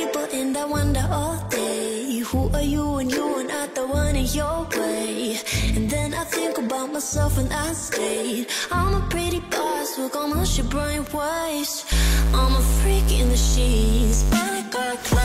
people in that wonder all day. Who are you when you are not the one in your way? And then I think about myself and I state, I'm a pretty boss with almost your brain waste. I'm a freak in the sheets, but I got